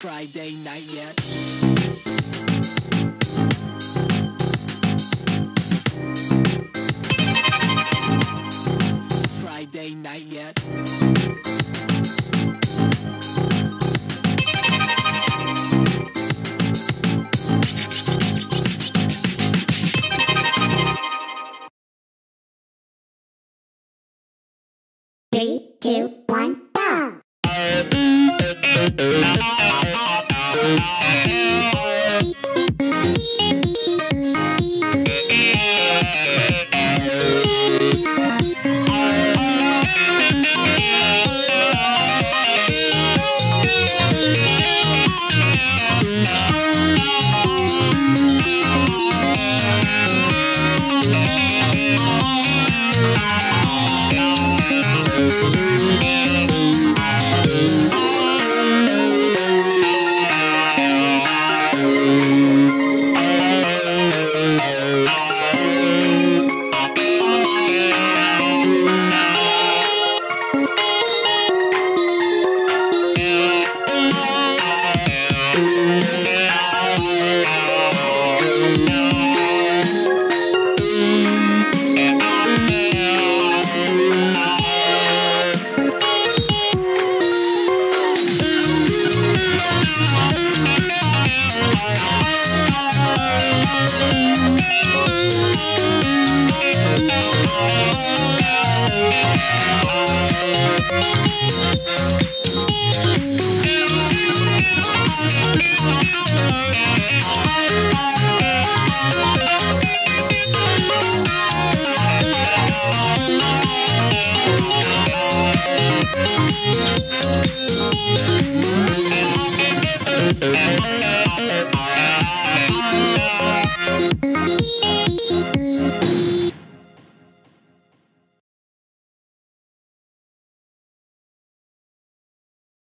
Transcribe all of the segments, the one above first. Friday night yet. Friday night yet. Three, two, one, go!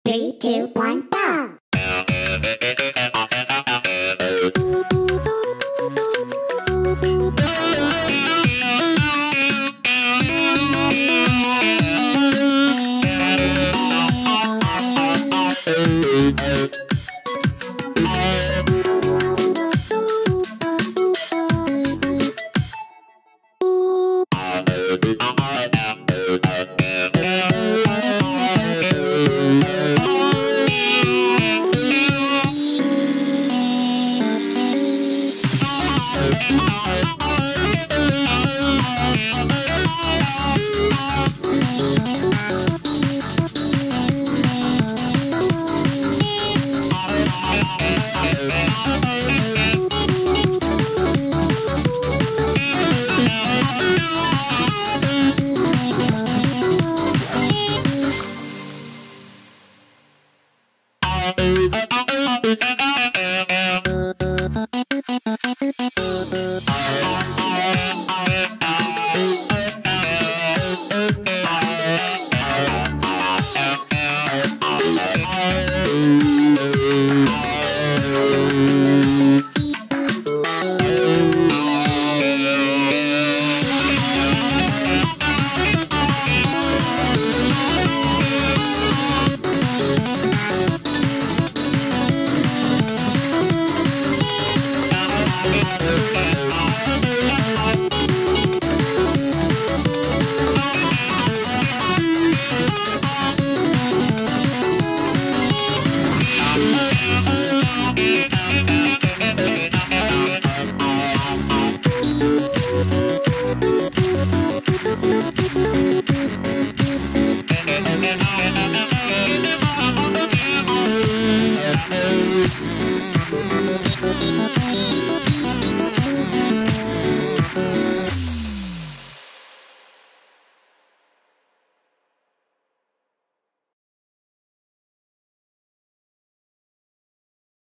Three, two, one, go!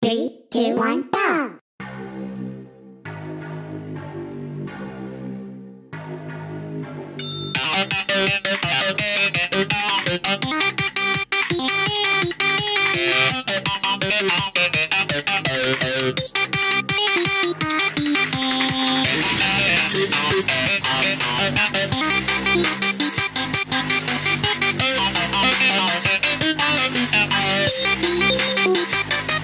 Three, two, one, go!